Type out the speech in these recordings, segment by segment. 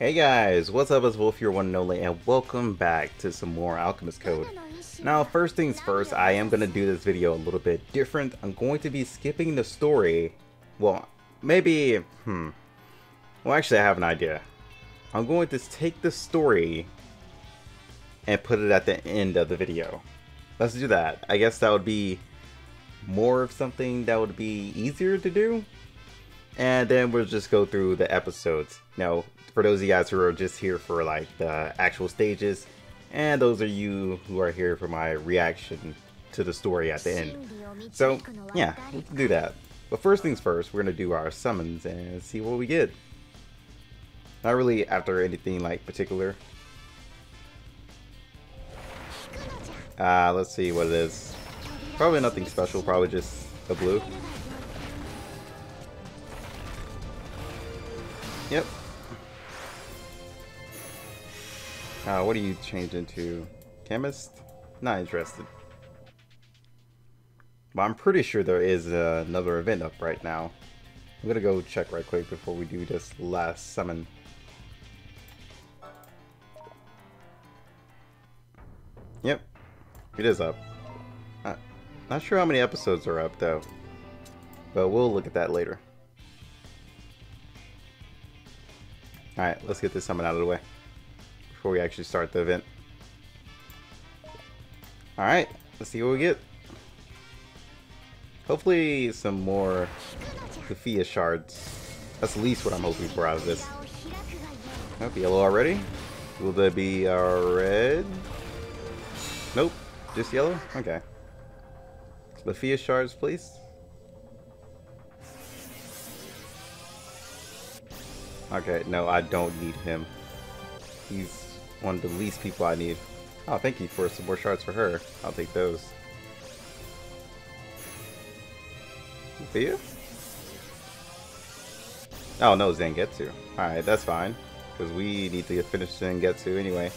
Hey guys, what's up? It's Wolf, your one and only, and welcome back to some more Alchemist Code. Now, first things first, I am going to do this video a little bit different. I'm going to be skipping the story. Well, maybe, well, actually, I have an idea. I'm going to take the story and put it at the end of the video. Let's do that. I guess that would be more of something that would be easier to do. And then we'll just go through the episodes. Now, for those of you guys who are just here for like the actual stages, and those are you who are here for my reaction to the story at the end. So yeah, we can do that. But first things first, we're gonna do our summons and see what we get. Not really after anything like particular. Let's see what it is. Probably nothing special, probably just a blue. Yep. What do you change into? Chemist? Not interested. But I'm pretty sure there is another event up right now. I'm gonna go check right quick before we do this last summon. Yep, it is up. Not sure how many episodes are up though, but we'll look at that later. Alright, let's get this summon out of the way before we actually start the event. Alright, let's see what we get. Hopefully some more Sofia shards. That's at least what I'm hoping for out of this. Oh, yellow already? Will there be a red? Nope, just yellow? Okay. Sofia shards, please. Okay, no, I don't need him. He's one of the least people I need. Oh, thank you for some more shards for her. I'll take those. Sophia? Oh, no, Zangetsu. Alright, that's fine. Because we need to finish Zangetsu anyway.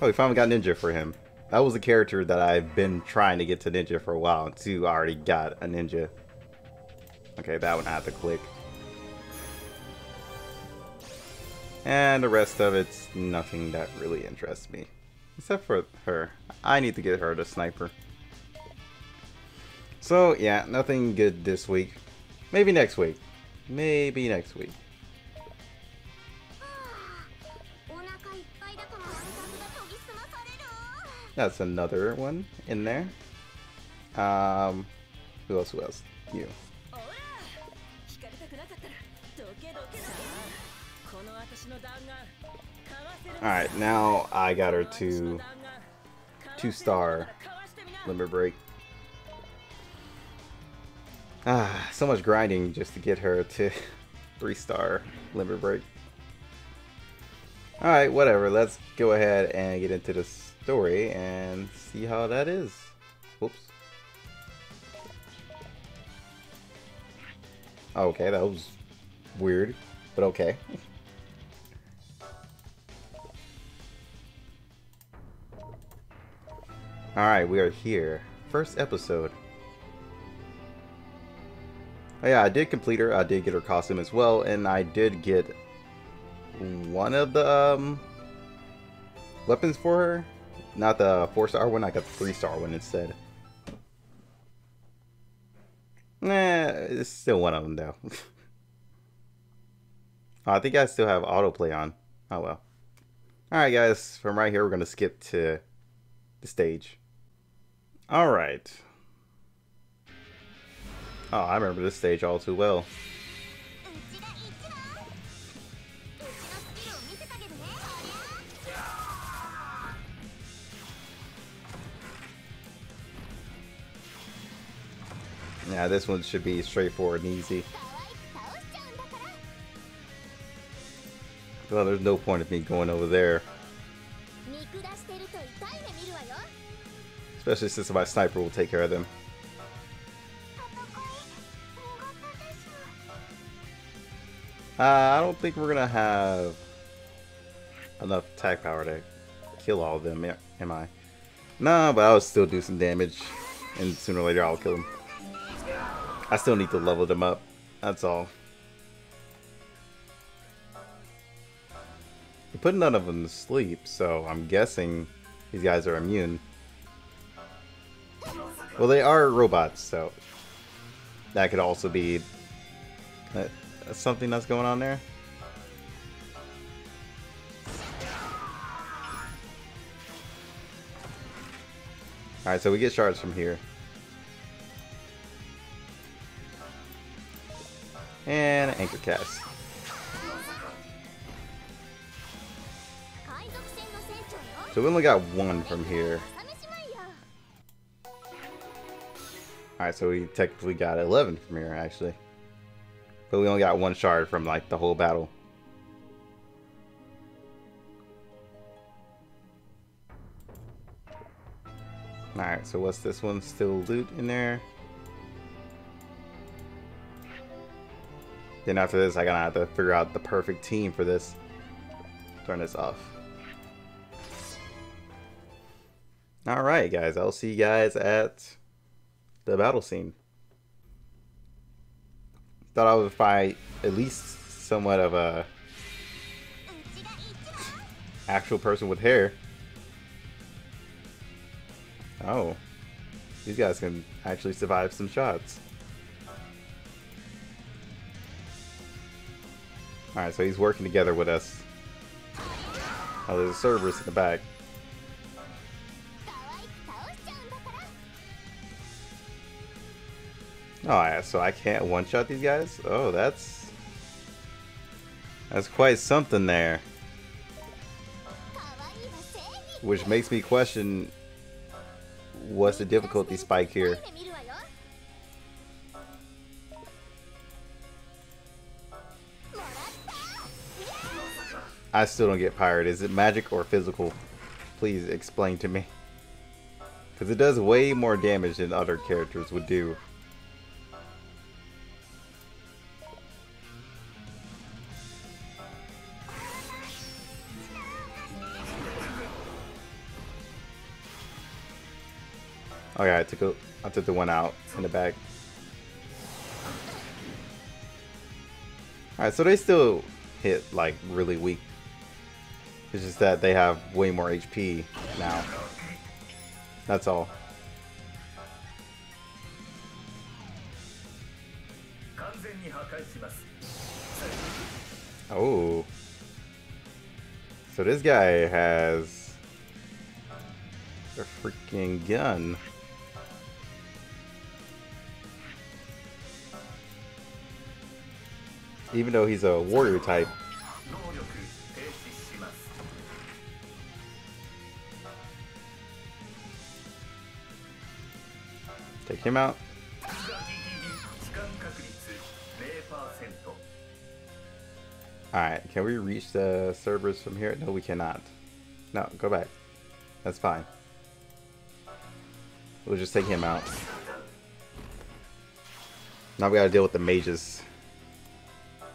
Oh, we finally got Ninja for him. That was a character that I've been trying to get to Ninja for a while. Too, I already got a Ninja. Okay, that one I have to click. And the rest of it's nothing that really interests me. Except for her. I need to get her the sniper. So, yeah, nothing good this week. Maybe next week. Maybe next week. That's another one in there. Who else? Who else? You. Alright, now I got her to 2-star limber break. Ah, so much grinding just to get her to 3-star limber break. Alright, whatever, let's go ahead and get into the story and see how that is. Whoops. Okay, that was weird, but okay. Alright, we are here. First episode. Oh yeah, I did complete her. I did get her costume as well, and I did get one of the weapons for her. Not the 4-star one, I got the 3-star one instead. Nah, it's still one of them though. Oh, I think I still have autoplay on. Oh well. Alright guys, from right here we're going to skip to the stage. Alright. Oh, I remember this stage all too well. Yeah, this one should be straightforward and easy. Well, there's no point of me going over there. Especially since my sniper will take care of them. I don't think we're gonna have enough attack power to kill all of them, am I? Nah, but I'll still do some damage, and sooner or later I'll kill them. I still need to level them up, that's all. put none of them to sleep, so I'm guessing these guys are immune. Well, they are robots, so that could also be something that's going on there. Alright, so we get shards from here. And an anchor cast. So we only got one from here. Alright, so we technically got 11 from here, actually. But we only got one shard from, like, the whole battle. Alright, so what's this one? Still loot in there. Then after this, I'm gonna have to figure out the perfect team for this. Turn this off. Alright, guys. I'll see you guys at the battle scene. Thought I would find at least somewhat of a actual person with hair. Oh, these guys can actually survive some shots. Alright, so he's working together with us. Oh, there's a Cerberus in the back. Alright, so I can't one-shot these guys? Oh, that's quite something there. Which makes me question, what's the difficulty spike here? I still don't get pirate. Is it magic or physical? Please explain to me. Because it does way more damage than other characters would do. Okay, I took the one out in the back. Alright, so they still hit, like, really weak. It's just that they have way more HP now. That's all. Oh. So this guy has a freaking gun. Even though he's a warrior type. Take him out. Alright, can we reach the Cerberus from here? No, we cannot. No, go back. That's fine. We'll just take him out. Now we gotta deal with the mages.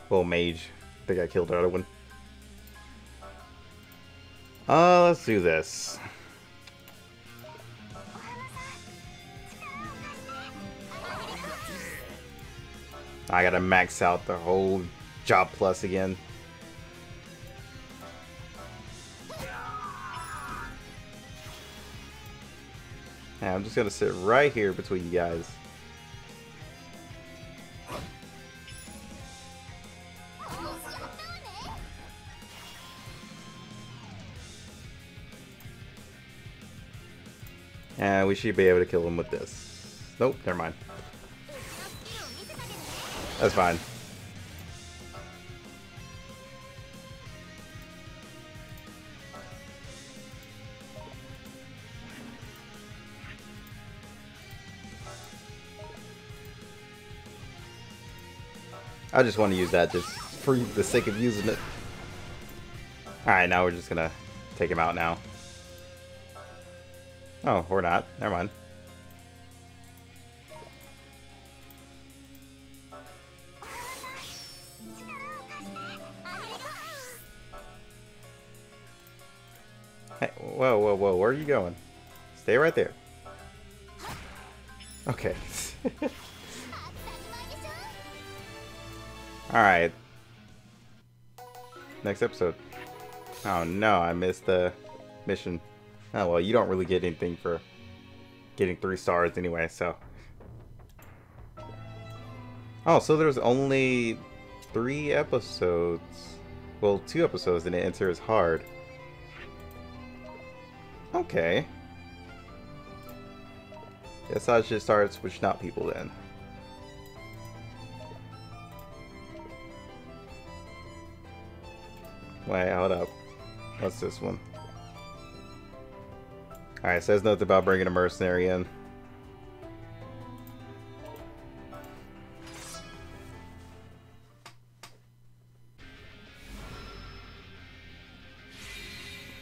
Well, mage. I think I killed the other one. Let's do this. I gotta max out the whole job plus again. And I'm just gonna sit right here between you guys. And we should be able to kill him with this. Nope, never mind. That's fine. I just want to use that just for the sake of using it. Alright, now we're just gonna take him out now. Oh, we're not. Never mind. Hey, whoa, whoa, whoa, where are you going? Stay right there. Okay. Alright. Next episode. Oh no, I missed the mission. Oh well, you don't really get anything for getting 3 stars anyway, so. Oh, so there's only 3 episodes. Well, 2 episodes and it enters hard. Okay. Guess I should start switching out people then. Wait, hold up. What's this one? Alright, says nothing about bringing a mercenary in.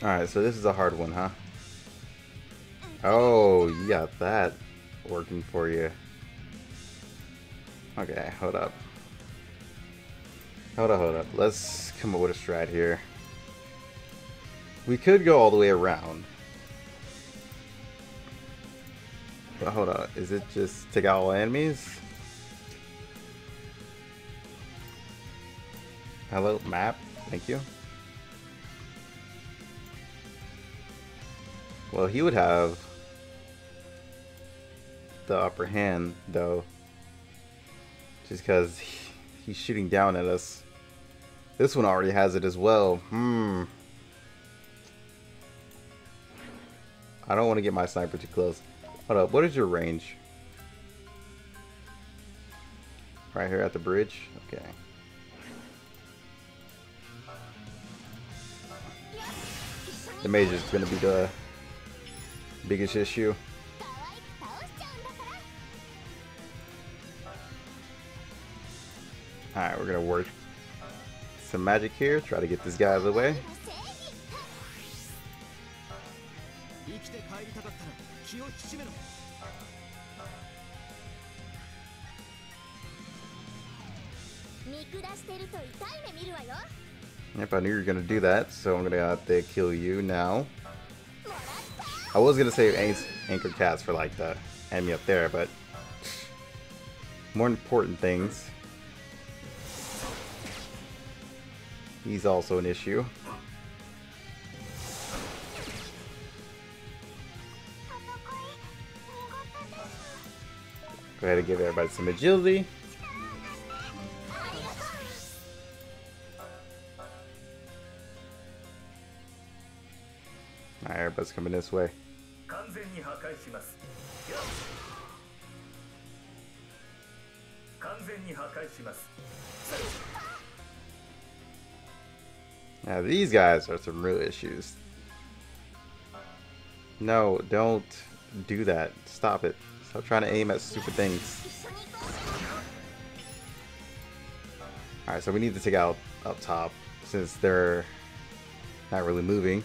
Alright, so this is a hard one, huh? Oh, you got that working for you. Okay, hold up. Hold up. Let's come up with a strat here. We could go all the way around. But hold on, is it just take out all enemies? Hello, map. Thank you. Well, he would have the upper hand, though. Just because he's shooting down at us. This one already has it as well. I don't want to get my sniper too close. Hold up, what is your range? Right here at the bridge? Okay. The mage is going to be the biggest issue. Alright, we're going to work some magic here. Try to get this guy out of the way. Yep, I knew you were going to do that, so I'm going to go out there and kill you now. I was going to save Anchor Cats for like the enemy up there, but more important things. He's also an issue. Go ahead and give everybody some agility. Alright, everybody's coming this way. Now these guys are some real issues. No, don't do that. Stop it. Stop trying to aim at stupid things. Alright, so we need to take out up top since they're not really moving.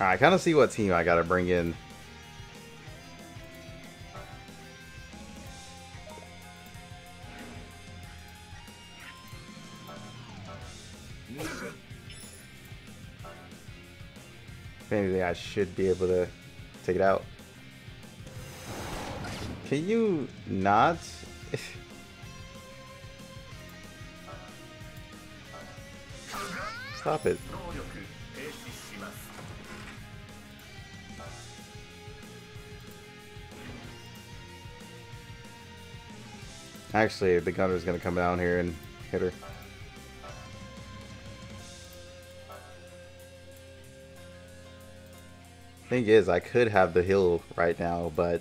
Alright, I kind of see what team I gotta bring in. Anything I should be able to take it out. Can you not? Stop it. Actually, the gunner's gonna come down here and hit her. Thing is, I could have the heal right now, but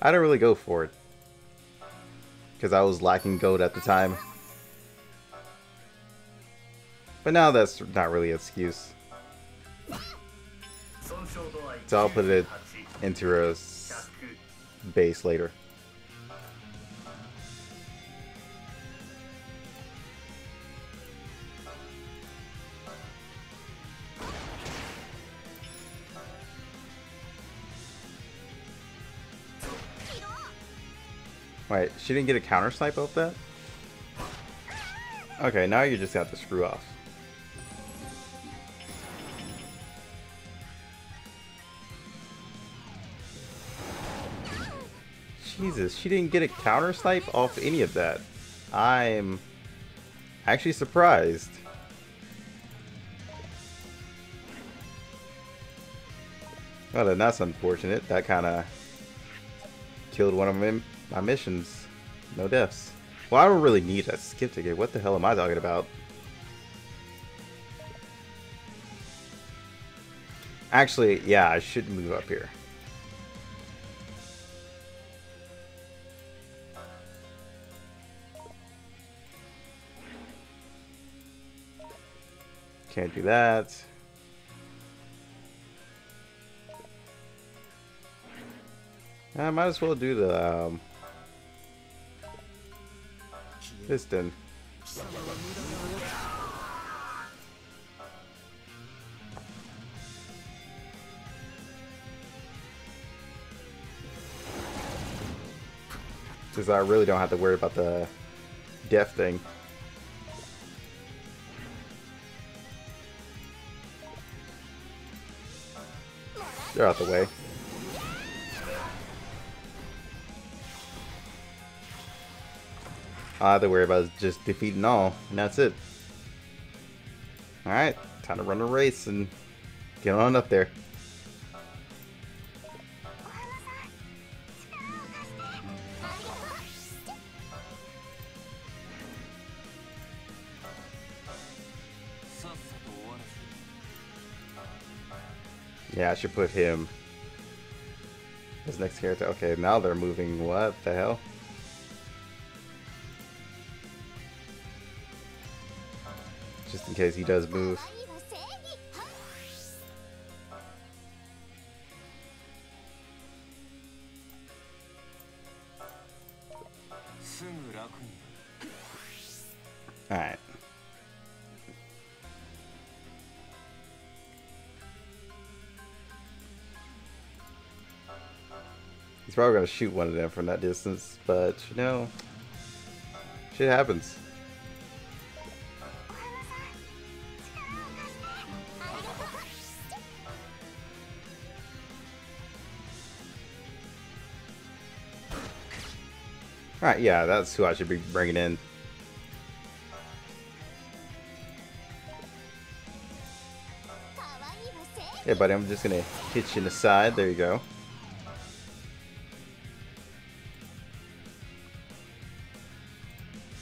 I didn't really go for it because I was lacking gold at the time. But now that's not really an excuse, so I'll put it into a base later. Wait, she didn't get a counter snipe off that? Okay, now you just have to screw off. Jesus, she didn't get a counter snipe off any of that. I'm actually surprised. Well, then that's unfortunate. That kind of killed one of my missions. No deaths. Well, I don't really need a skip ticket. What the hell am I talking about? Actually, yeah, I should move up here. Can't do that. I might as well do the this then. Because I really don't have to worry about the death thing. They're out the way. All I have to worry about is just defeating all, and that's it. Alright, time to run a race and get on up there. Yeah, I should put him as next character. Okay, now they're moving. What the hell? Just in case he does move. Alright. He's probably going to shoot one of them from that distance, but you know, shit happens. Alright, yeah, that's who I should be bringing in. Yeah, buddy, I'm just going to hit you in the side. There you go.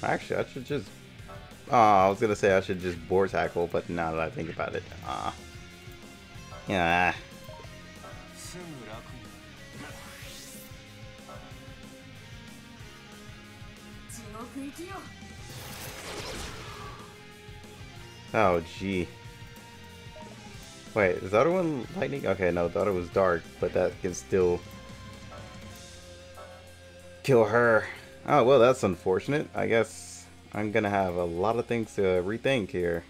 Actually, I should just... I was going to say I should just boar tackle, but now that I think about it... Yeah. Oh, gee. Wait, is the other one lightning? Okay, no, the other was dark, but that can still kill her. Oh, well, that's unfortunate. I guess I'm gonna have a lot of things to rethink here.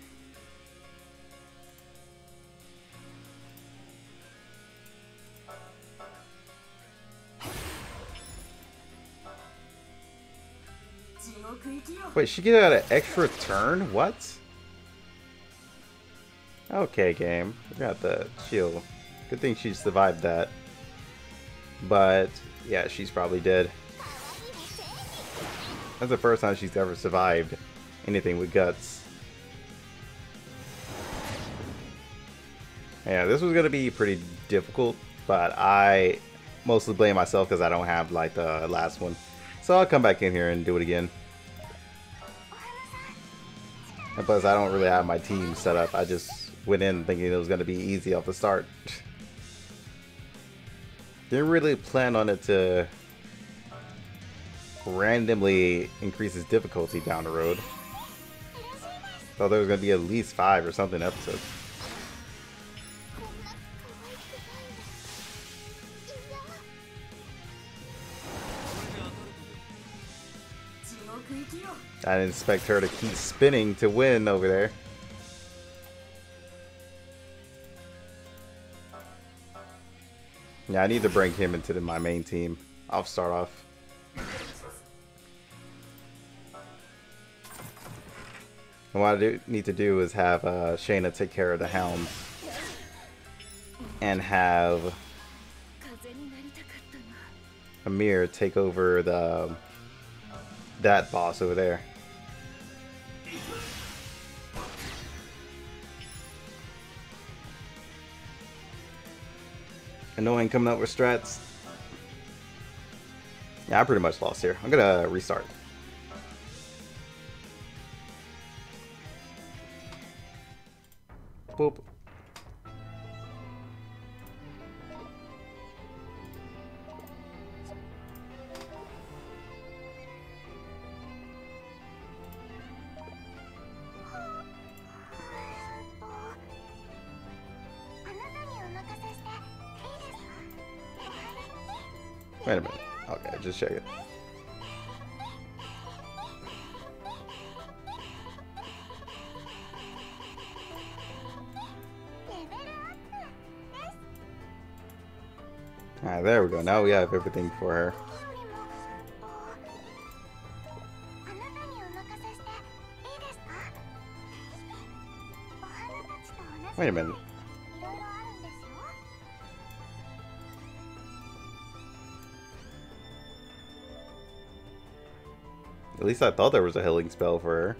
Wait, she get out an extra turn? What? Okay, game. We got the chill. Good thing she survived that. But, yeah, she's probably dead. That's the first time she's ever survived anything with guts. Yeah, this was going to be pretty difficult, but I mostly blame myself because I don't have like the last one. So I'll come back in here and do it again. And plus, I don't really have my team set up. I just went in thinking it was going to be easy off the start. Didn't really plan on it to randomly increases difficulty down the road. Thought there was going to be at least 5 or something episodes. I didn't expect her to keep spinning to win over there. Yeah, I need to bring him into my main team. I'll start off. And what I need to do is have Shayna take care of the hounds and have Amir take over the that boss over there. Annoying coming up with strats. Yeah, I pretty much lost here. I'm gonna restart. Boop. Wait a minute. Okay, just check it. Alright, there we go. Now we have everything for her. Wait a minute. At least I thought there was a healing spell for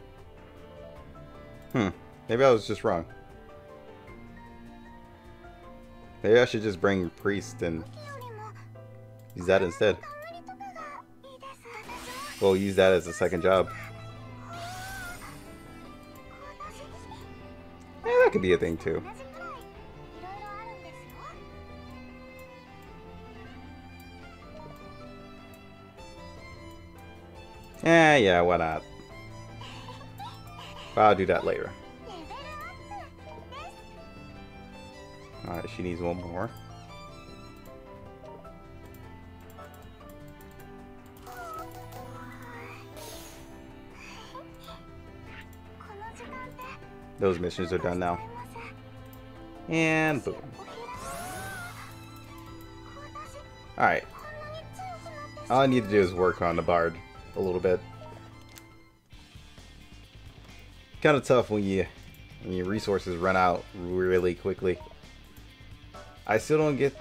her. Maybe I was just wrong. Maybe I should just bring Priest and use that instead. We'll use that as a second job. Yeah, that could be a thing too. Yeah, why not? I'll do that later. Alright, she needs one more. Those missions are done now. And boom. Alright. All I need to do is work on the bard a little bit. Kind of tough when your resources run out really quickly. I still don't get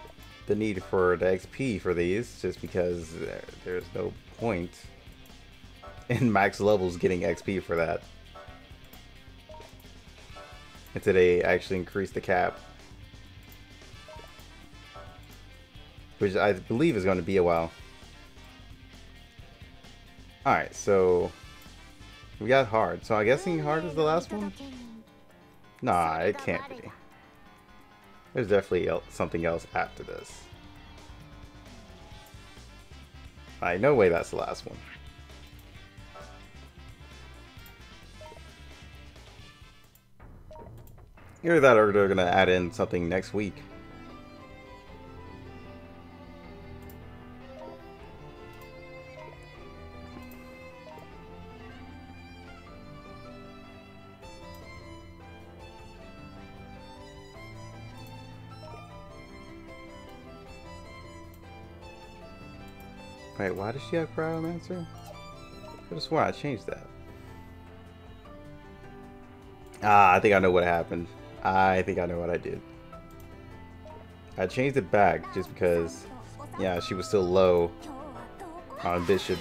the need for the XP for these, just because there's no point in max levels getting XP for that. And today I actually increased the cap, which I believe is going to be a while. Alright, so we got hard. So I'm guessing hard is the last one? Nah, it can't be. There's definitely something else after this. Alright, no way that's the last one. Either that or they're gonna add in something next week. Wait, why does she have Cryomancer? I just swore I changed that. Ah, I think I know what happened. I think I know what I did. I changed it back just because, yeah, she was still low on Bishop.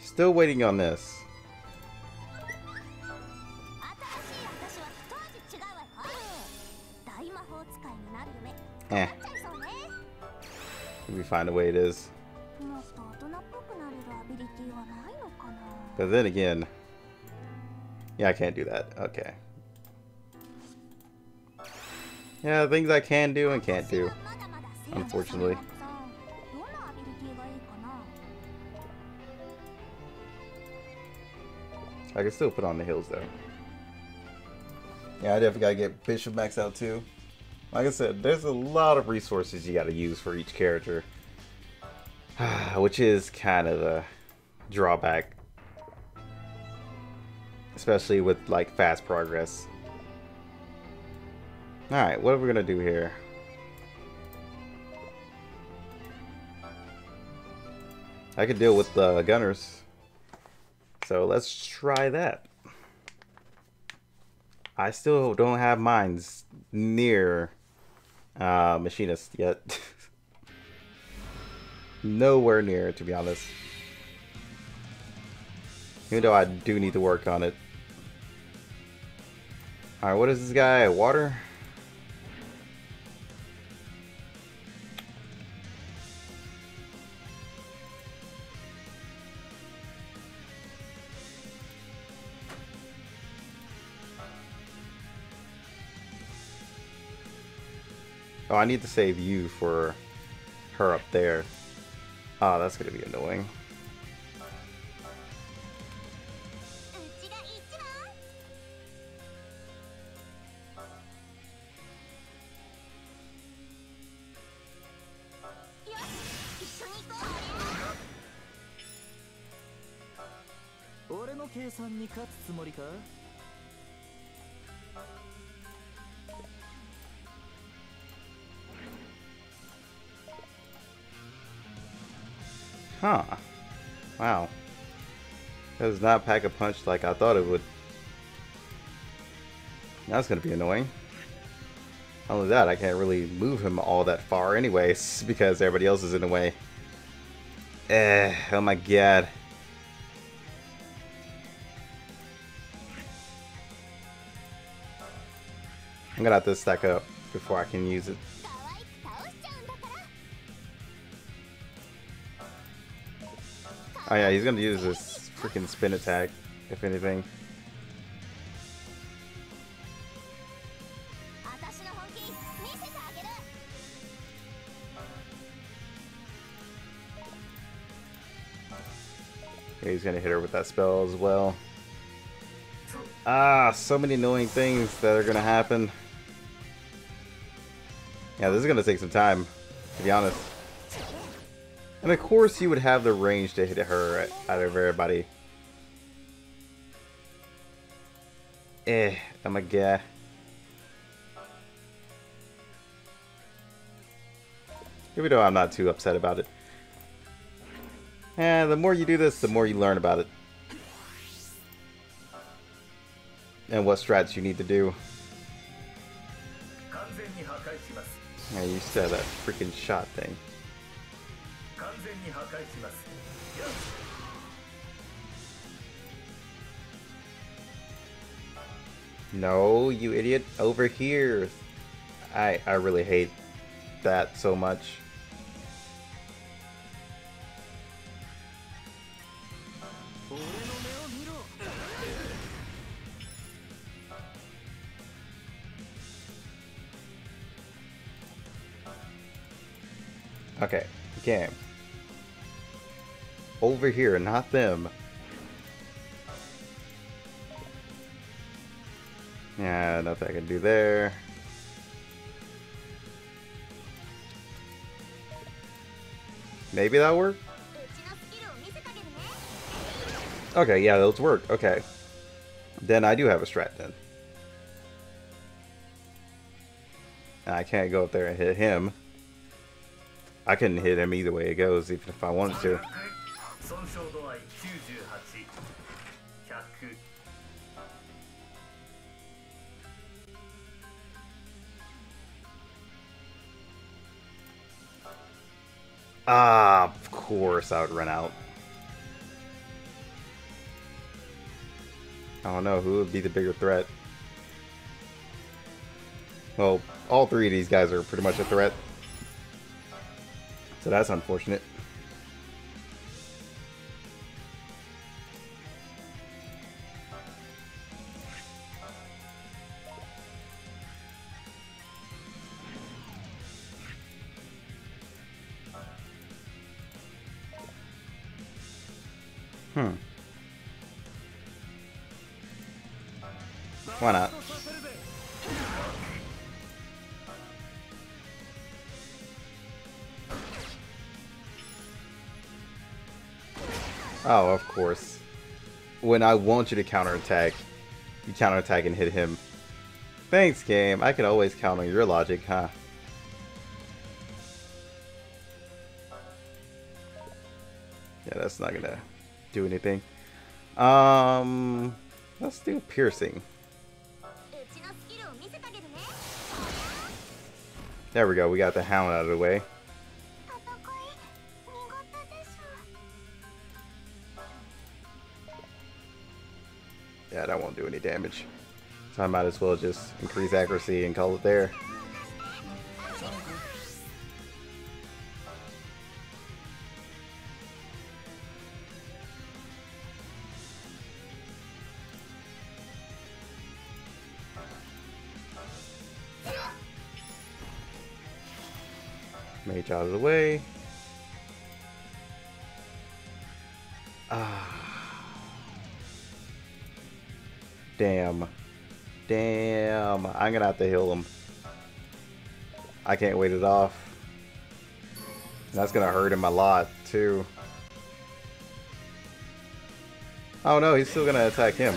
Still waiting on this. We find a way it is. But then again, yeah, I can't do that. Okay. Yeah, things I can do and can't do, unfortunately. I can still put on the hills though. Yeah, I definitely gotta get Bishop maxed out too. Like I said, there's a lot of resources you gotta use for each character, which is kind of a drawback, especially with like fast progress. Alright, what are we gonna do here? I could deal with the gunners, so let's try that. I still don't have mines near machinist yet. Nowhere near, to be honest. Even though I do need to work on it. Alright, what is this guy? Water? Oh, I need to save you for her up there. Oh, that's gonna be annoying. Huh. Wow. That does not pack a punch like I thought it would. That's gonna be annoying. Not only that, I can't really move him all that far anyways, because everybody else is in the way. Oh my god. I'm gonna have to stack up before I can use it. Oh yeah, he's gonna use his freaking spin attack, if anything. Yeah, he's gonna hit her with that spell as well. Ah, so many annoying things that are gonna happen. Yeah, this is gonna take some time, to be honest. And of course you would have the range to hit her out of everybody. Oh my god. Even though I'm not too upset about it. And the more you do this, the more you learn about it. And what strats you need to do. Yeah, you said that freaking shot thing. No, you idiot! Over here! I really hate that so much. Okay, game. Over here, not them. Yeah, nothing I can do there. Maybe that worked? Okay, yeah, those work. Okay. Then I do have a strat then. I can't go up there and hit him. I couldn't hit him either way it goes, even if I wanted to. Ah, of course I would run out. I don't know who would be the bigger threat. Well, all three of these guys are pretty much a threat. So that's unfortunate. Why not? Oh, of course. When I want you to counterattack, you counterattack and hit him. Thanks, game. I can always count on your logic, huh? Yeah, that's not gonna do anything. Let's do piercing. There we go, we got the hound out of the way. Yeah, that won't do any damage. So I might as well just increase accuracy and call it there. Mage out of the way. Damn, I'm gonna have to heal him. I can't wait it off. That's gonna hurt him a lot too. Oh no, he's still gonna attack him.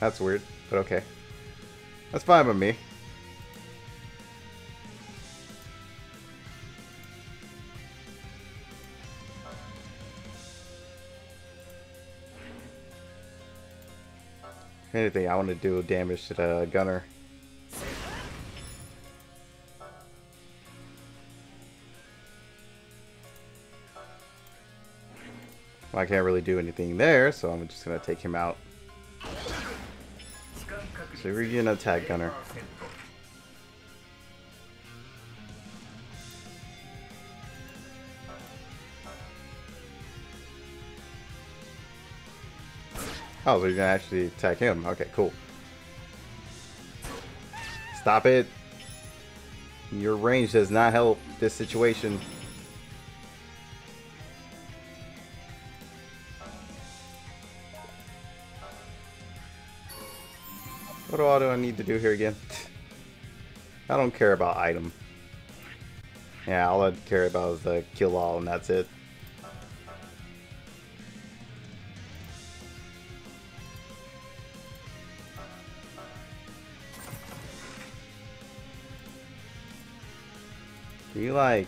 That's weird, but okay. That's fine with me. Anything I want to do damage to the gunner. Well, I can't really do anything there, so I'm just gonna take him out. So we're gonna attack gunner. Oh, so you're gonna actually attack him. Okay, cool. Stop it. Your range does not help this situation. What all do I need to do here again? I don't care about item. Yeah, all I care about is the kill all, and that's it. You like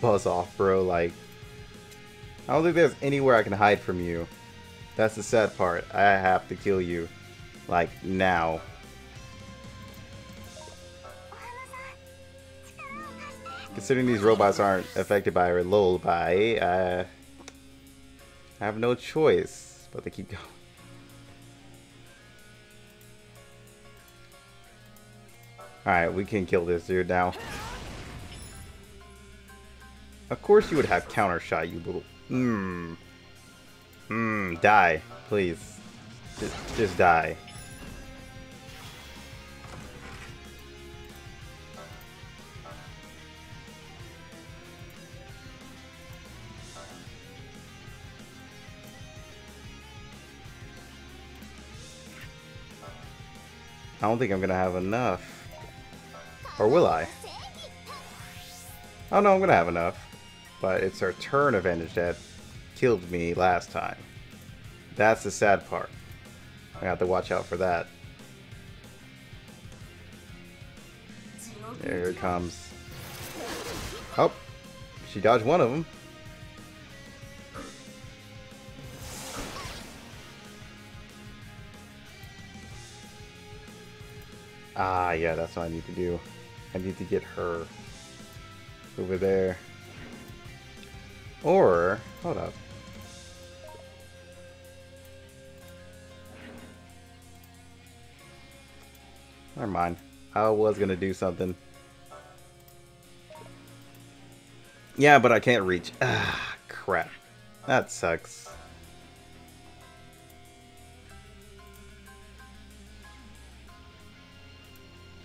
buzz off, bro. Like, I don't think there's anywhere I can hide from you. That's the sad part. I have to kill you, like, now. Considering these robots aren't affected by or lulled by, I have no choice but to keep going. All right, we can kill this dude now. Of course you would have counter shot, you little... Die. Please. Just die. I don't think I'm gonna have enough. Or will I? Oh no, I'm gonna have enough. But it's her turn advantage that killed me last time. That's the sad part. I have to watch out for that. There it comes. Oh, she dodged one of them. Ah, yeah, that's what I need to do. I need to get her over there. Or, hold up. Never mind. I was gonna do something. Yeah, but I can't reach. Ah, crap. That sucks.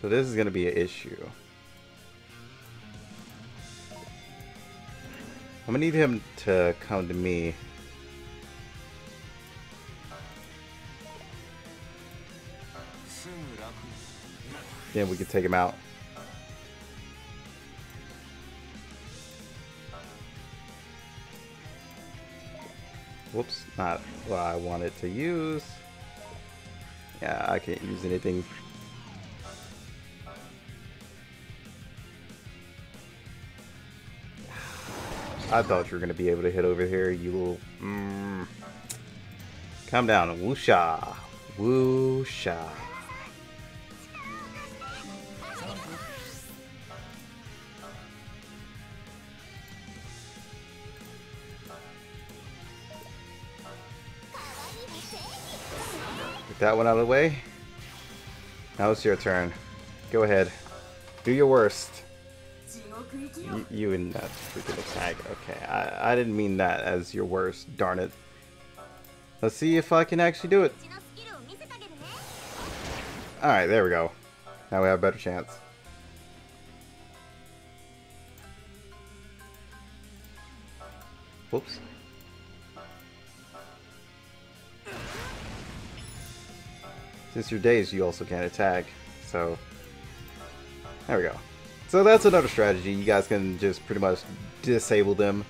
So this is gonna be an issue. I'm gonna need him to come to me. Then we can take him out. Whoops, not what I wanted to use. Yeah, I can't use anything. I thought you were going to be able to hit over here, you little... Calm down. Woosha. Woosha. Get that one out of the way. Now it's your turn. Go ahead. Do your worst. You and that freaking attack. Okay, I didn't mean that as your worst. Darn it. Let's see if I can actually do it. Alright, there we go. Now we have a better chance. Whoops. Since you're dazed, you also can't attack. So, there we go. So that's another strategy. You guys can just pretty much disable them.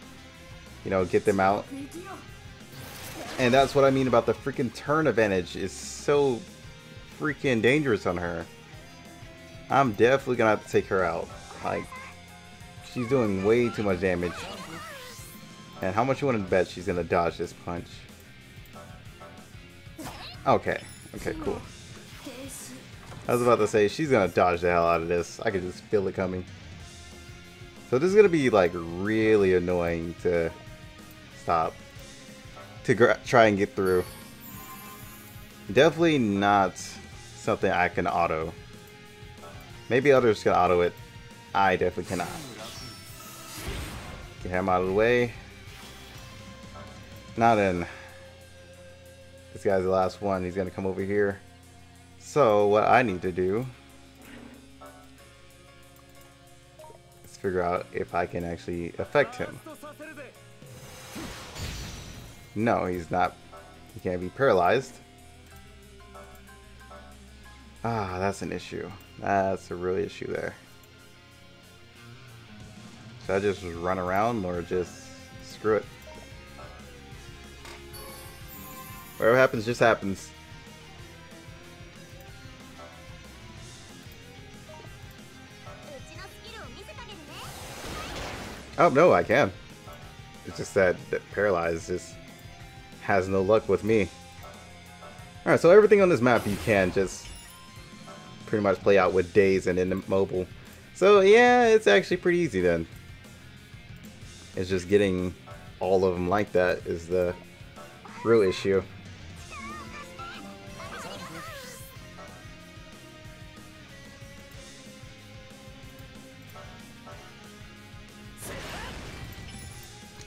You know, get them out. And that's what I mean about the freaking turn advantage. It's so freaking dangerous on her. I'm definitely gonna have to take her out. Like, she's doing way too much damage. And how much you want to bet she's gonna dodge this punch? Okay. Okay, cool. I was about to say, she's gonna dodge the hell out of this. I can just feel it coming. So this is gonna be, like, really annoying to stop. To try and get through. Definitely not something I can auto. Maybe others can auto it. I definitely cannot. Get him out of the way. Now then. This guy's the last one. He's gonna come over here. So what I need to do is figure out if I can actually affect him. No, he's not. He can't be paralyzed. Ah, that's an issue. That's a real issue there. Should I just run around or just screw it? Whatever happens, just happens. Oh, no, I can. It's just that paralyzed just has no luck with me. Alright, so everything on this map you can just pretty much play out with daze and immobile. So yeah, it's actually pretty easy then. It's just getting all of them like that is the real issue.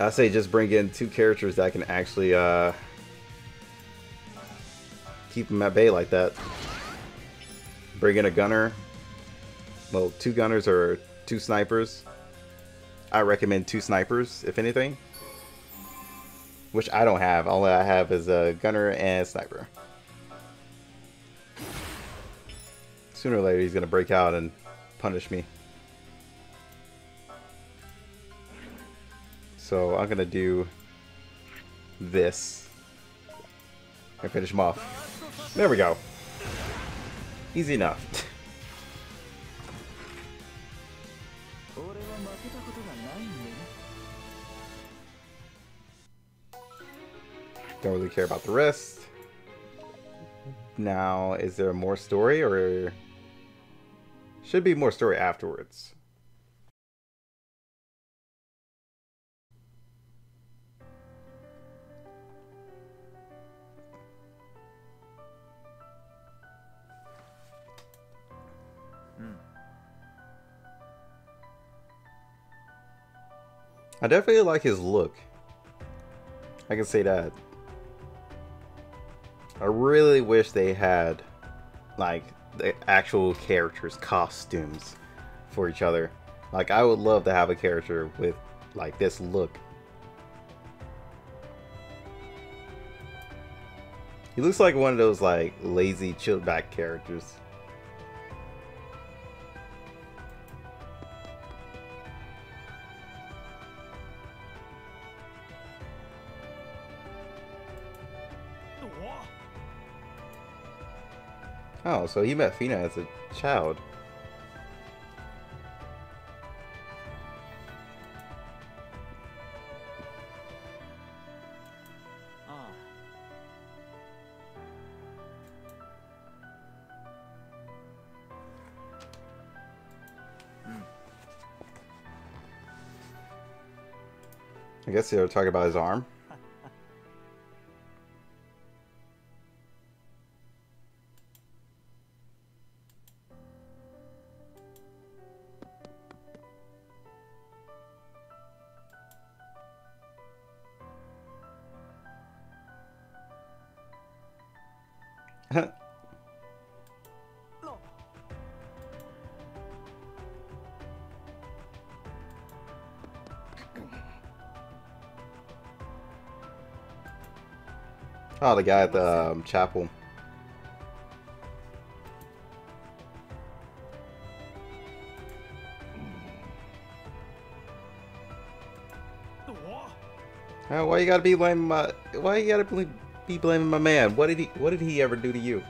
I say just bring in two characters that can actually keep them at bay like that. Bring in a gunner. Well, two gunners or two snipers. I recommend two snipers, if anything. Which I don't have. All I have is a gunner and a sniper. Sooner or later he's going to break out and punish me. So I'm gonna do this and finish him off. There we go. Easy enough. Don't really care about the rest. Now, is there more story or should be more story afterwards? I definitely like his look. I can say that. I really wish they had, like, the actual characters' costumes for each other. Like, I would love to have a character with, like, this look. He looks like one of those, like, lazy, chilled-back characters. Oh, so he met Fina as a child. I guess they'll talk about his arm. Oh, the guy at the chapel. Why you gotta be blaming my? Why you gotta be blaming my man? What did he? What did he ever do to you?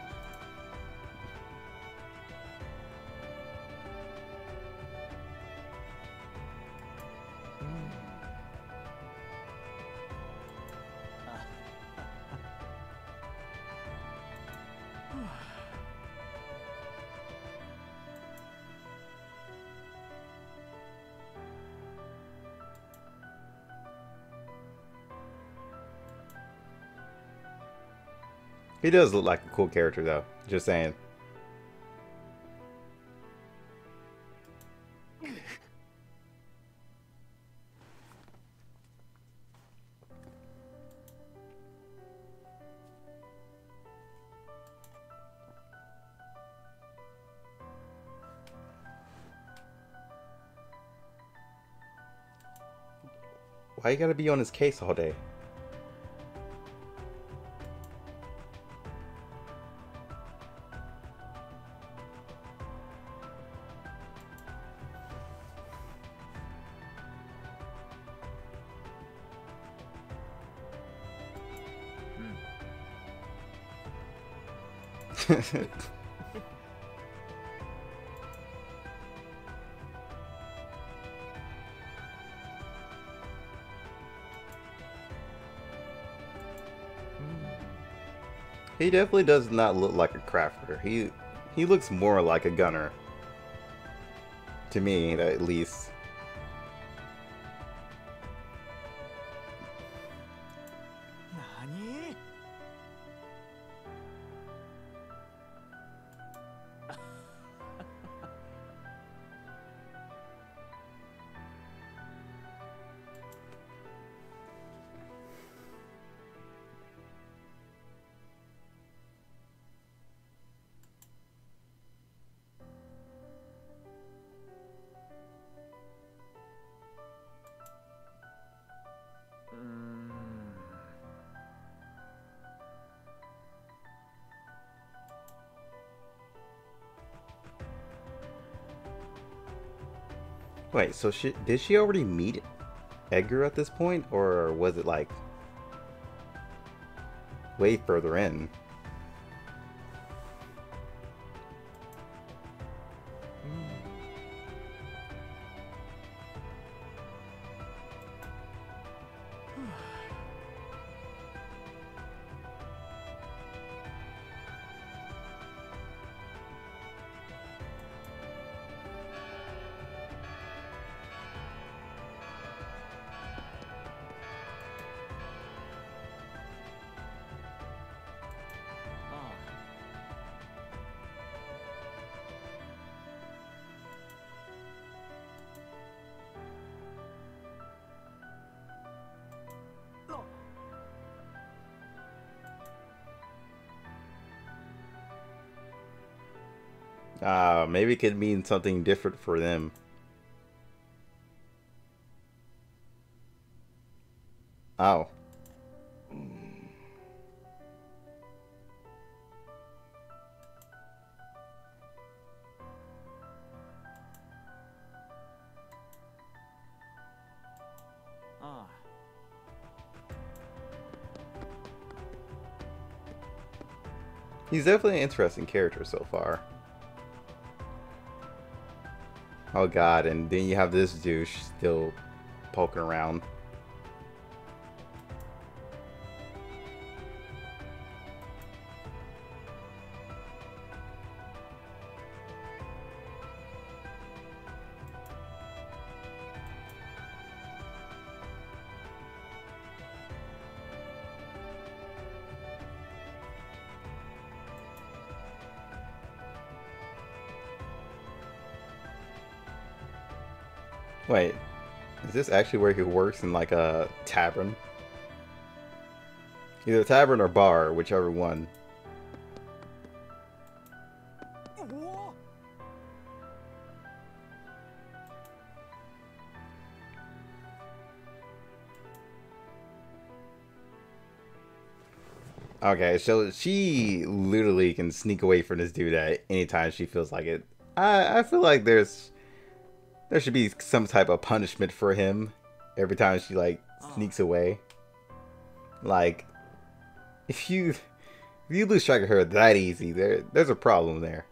He does look like a cool character, though. Just saying. Why you gotta be on his case all day? He definitely does not look like a crafter. He looks more like a gunner. To me, at least. Wait, so did she already meet Edgar at this point, or was it like way further in? Maybe it could mean something different for them. Oh. He's definitely an interesting character so far. Oh god, and then you have this douche still poking around. Wait, is this actually where he works, in like a tavern? Either tavern or bar, whichever one. Cold War? Okay, so she literally can sneak away from this dude at any time she feels like it. I feel like there should be some type of punishment for him every time she like sneaks away. Like, if you lose track of her that easy, there's a problem there.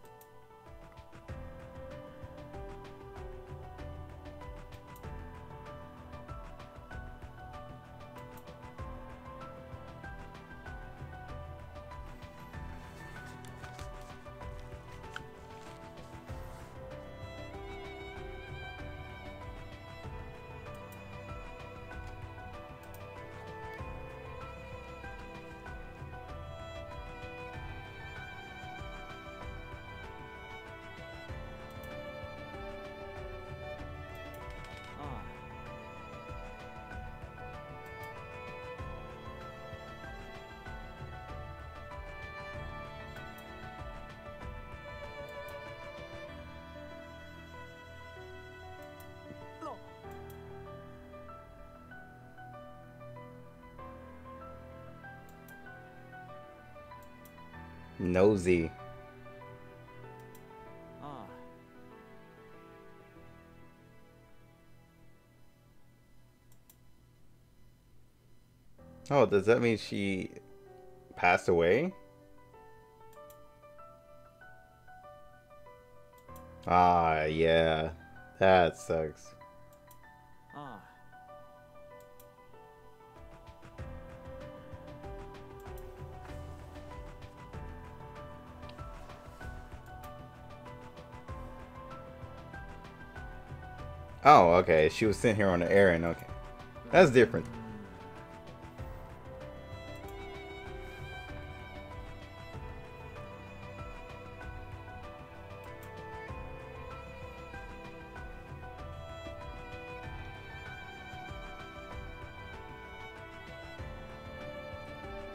Nosy. Oh, does that mean she passed away? Ah, yeah. That sucks. Oh, okay. She was sent here on an errand. Okay. That's different.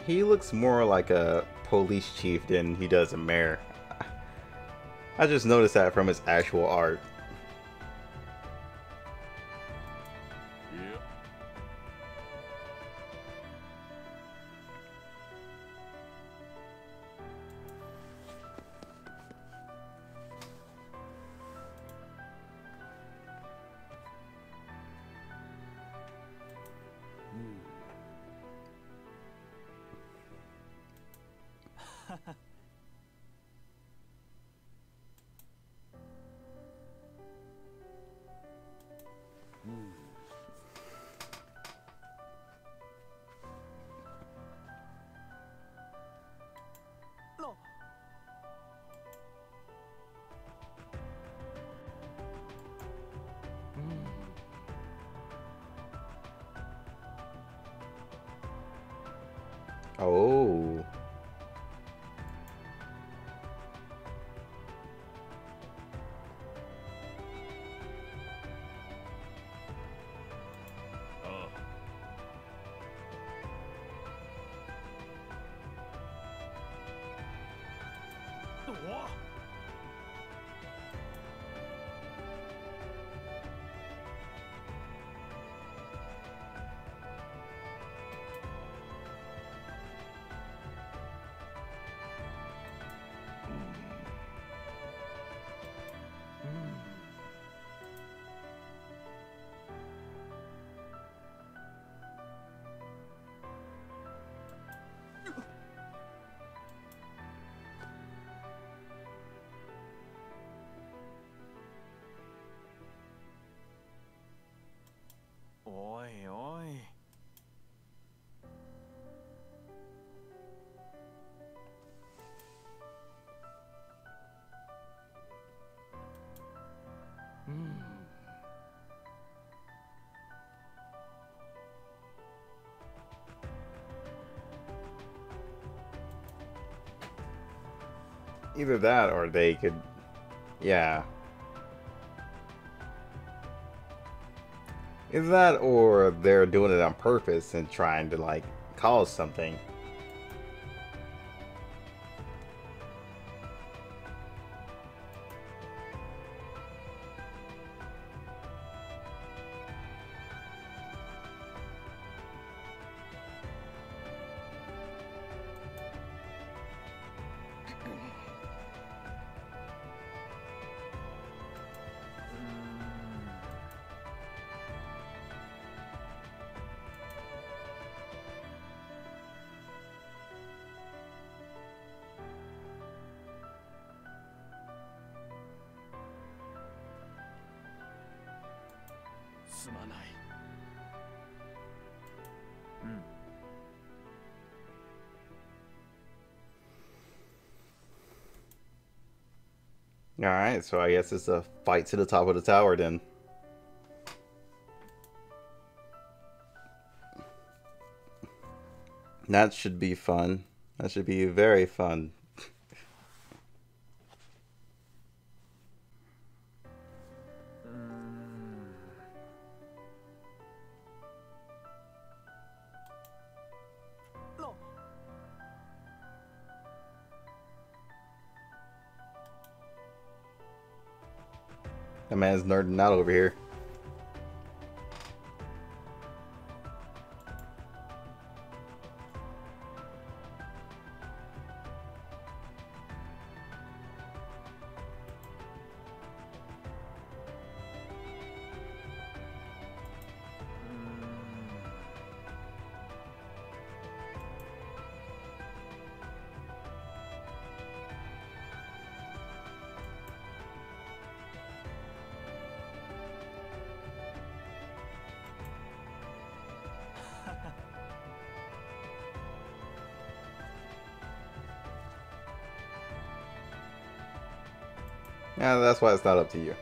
He looks more like a police chief than he does a mayor. I just noticed that from his actual art. Oh. Either that or they could, yeah. Either that or they're doing it on purpose and trying to like cause something. すまない。うん。All right, so I guess it's a fight to the top of the tower then. That should be fun. That should be very fun. That man's nerding out over here. Yeah, that's why it's not up to you.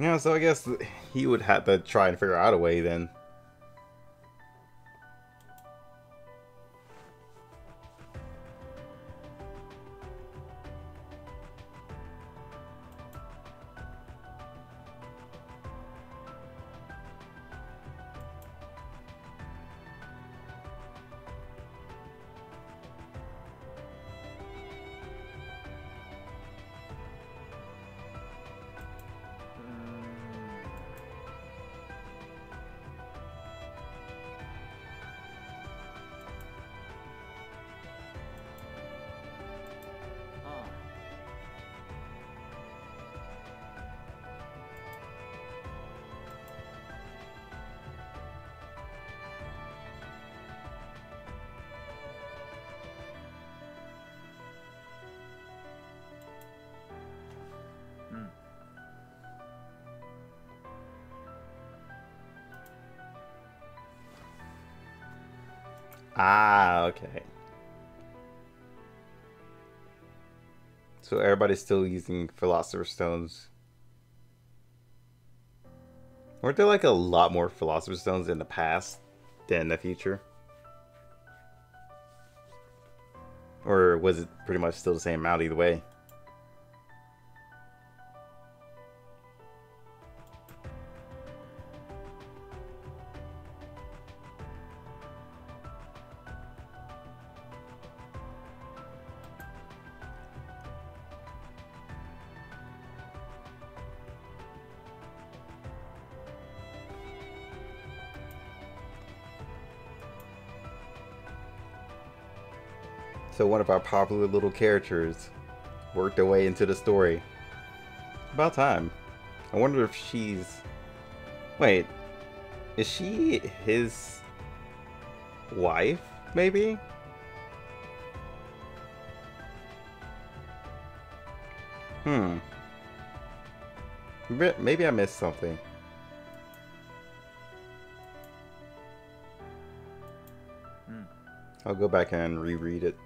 Yeah, so I guess he would have to try and figure out a way then. Ah, okay. So everybody's still using Philosopher's Stones. Weren't there like a lot more Philosopher's Stones in the past than in the future? Or was it pretty much still the same amount either way? So one of our popular little characters worked her way into the story. About time. I wonder if she's... Wait, is she his wife, maybe? Hmm. Maybe I missed something. I'll go back and reread it.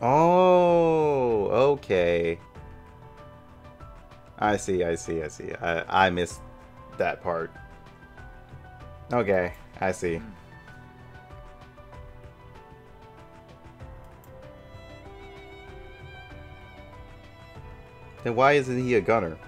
Oh, okay. I see. I missed that part. Okay, I see. Then why isn't he a gunner?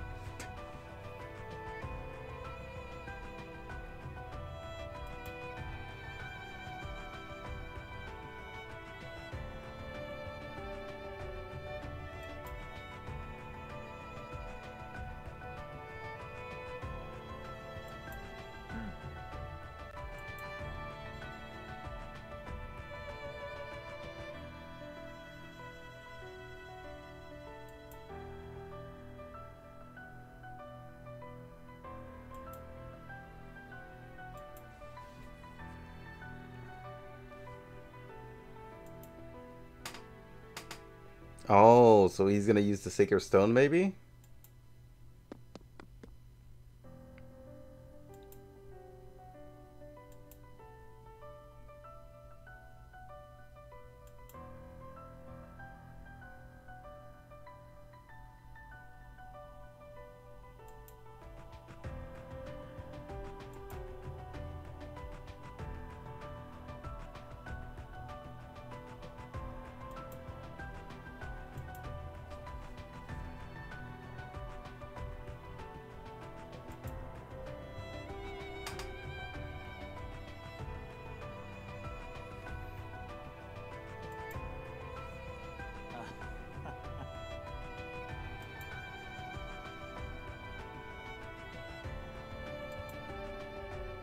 Oh, so he's gonna use the Sacred Stone, maybe?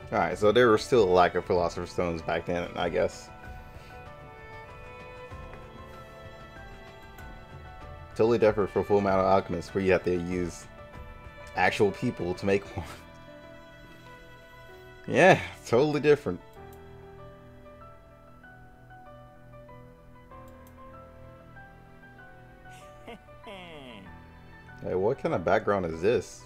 Alright, so there were still a lack of Philosopher's Stones back then, I guess. Totally different from Full Metal Alchemist, where you have to use actual people to make one. Yeah, totally different. Hey, what kind of background is this?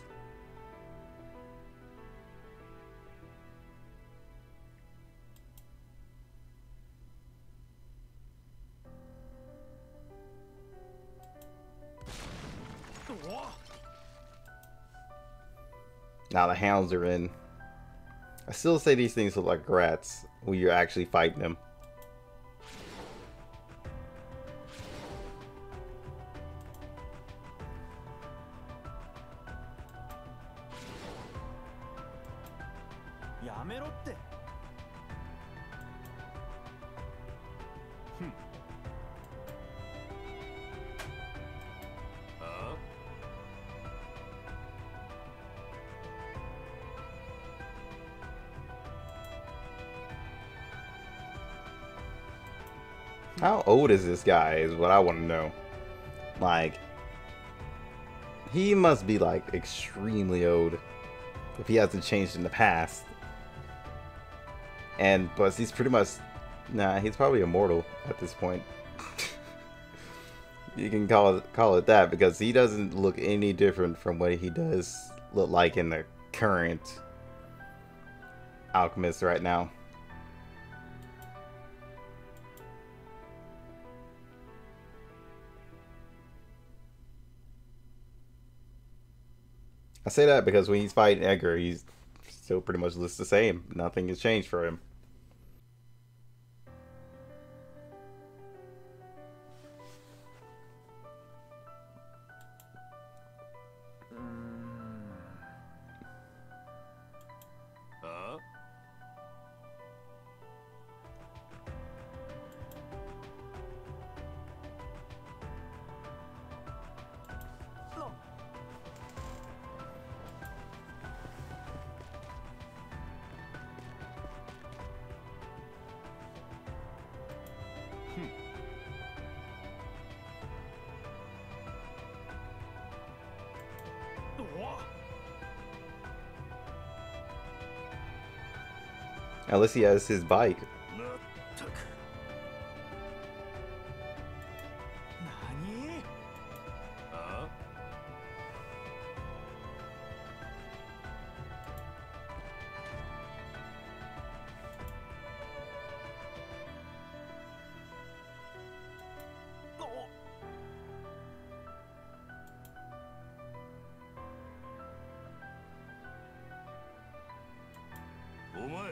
Now the hounds are in. I still say these things look like rats when you're actually fighting them. How old is this guy is what I want to know. Like, he must be like extremely old if he hasn't changed in the past. And plus he's pretty much, nah, he's probably immortal at this point. You can call it that, because he doesn't look any different from what he does look like in the current Alchemist right now. I say that because when he's fighting Edgar, he's still pretty much looks the same. Nothing has changed for him. Unless he has his bike. Oh my.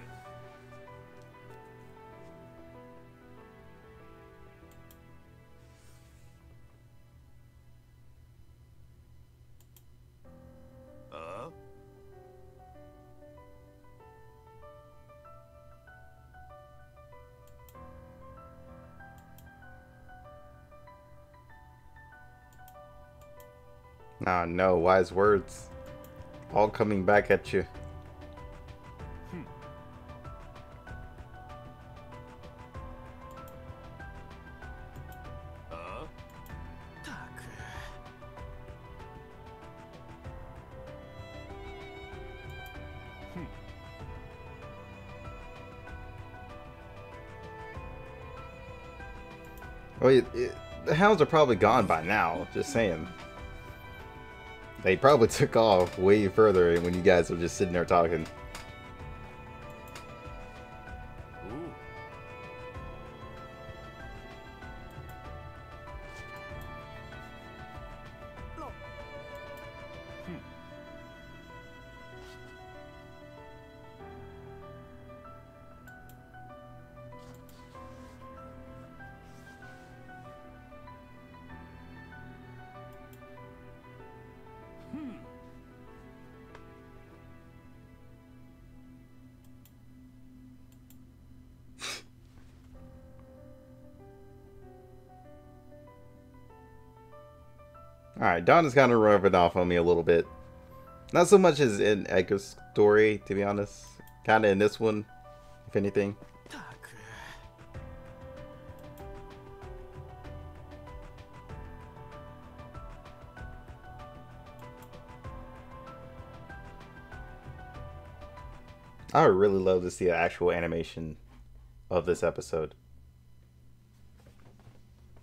Ah, no, wise words. All coming back at you. Well, the hounds are probably gone by now, just saying. They probably took off way further when you guys were just sitting there talking. Ooh. Alright, Don is kind of rubbing off on me a little bit. Not so much as in Edgar's story, to be honest. Kind of in this one, if anything. I would really love to see the actual animation of this episode.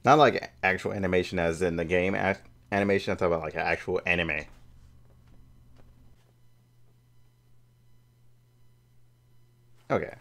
Not like actual animation as in the game animation, I'm talking about like an actual anime. Okay.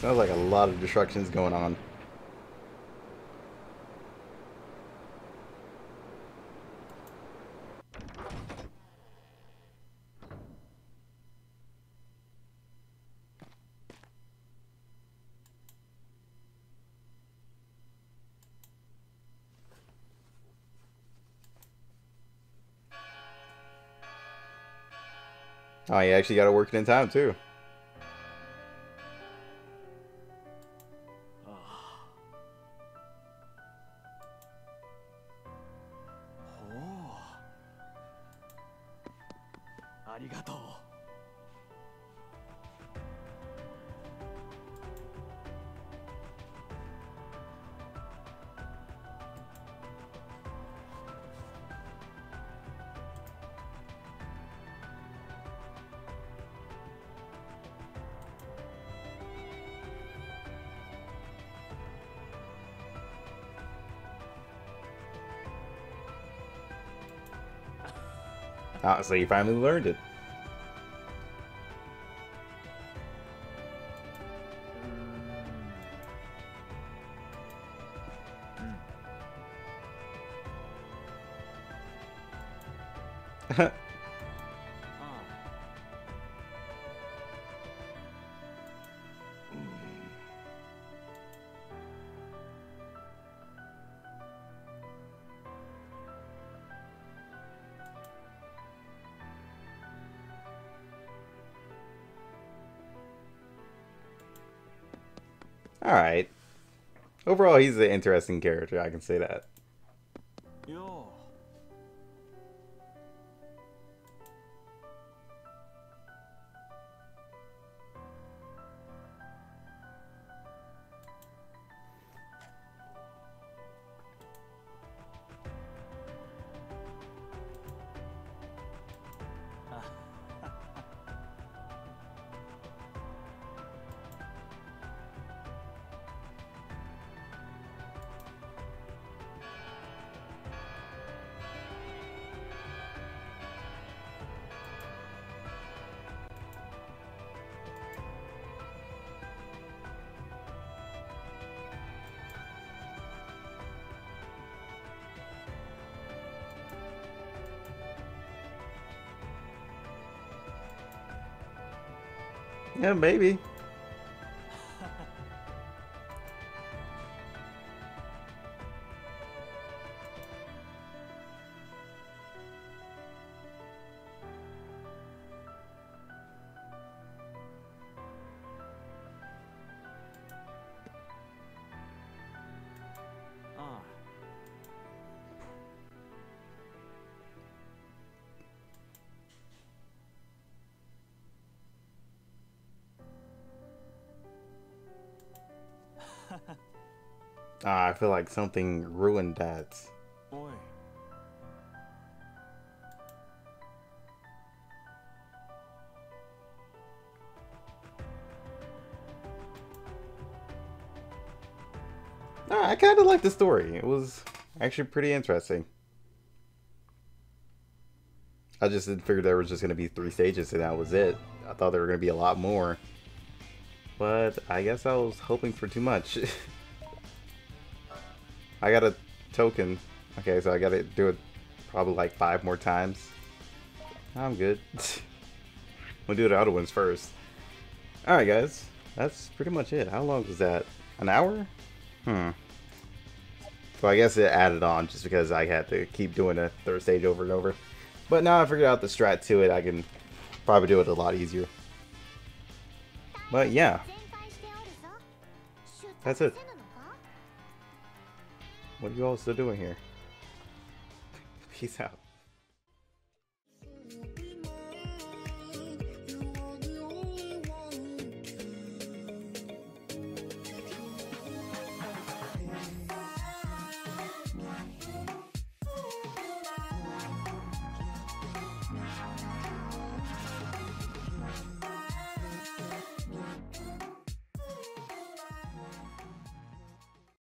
Sounds like a lot of destructions going on. Oh, you actually got to work it in time too. Ah, so you finally learned it. Alright. Overall, he's an interesting character, I can say that. Yo. Yeah, maybe. I feel like something ruined that. Boy. I kind of like the story. It was actually pretty interesting. I just didn't figure there was just going to be 3 stages and that was it. I thought there were going to be a lot more. But I guess I was hoping for too much. I got a token. Okay, so I gotta do it probably like 5 more times. I'm good. We'll do the other ones first. Alright guys, that's pretty much it. How long was that? An hour? So I guess it added on just because I had to keep doing the 3rd stage over and over. But now I figured out the strat to it, I can probably do it a lot easier. But yeah. That's it. What are you all still doing here? Peace out.